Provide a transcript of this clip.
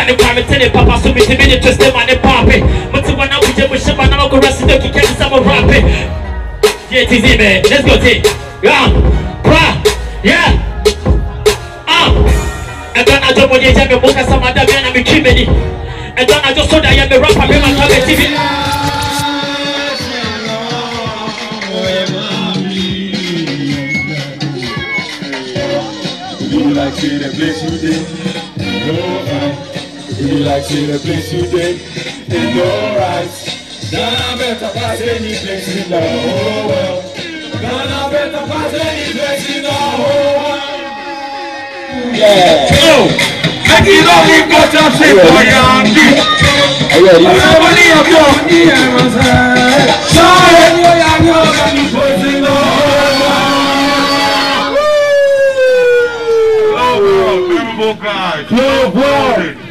Sani private tele papa so me tibini twist them and pop it. Matiwana we jam with Shabana Rasta Doki Kevin Summer Rap it. Yeah TZ man, let's go T. Yeah, pra, yeah. And then I don't want you to have a book as some other man and be kimini. And then I just saw that I am a rapper, I'm a TV. Like see the place you did, it's alright. Would you like see the place you did, it's alright. Ghana better pass any place in the whole world. Ghana better pass any place in the whole world. Yeah. Yo, I did not even got a shit for Yandy. Guys, no,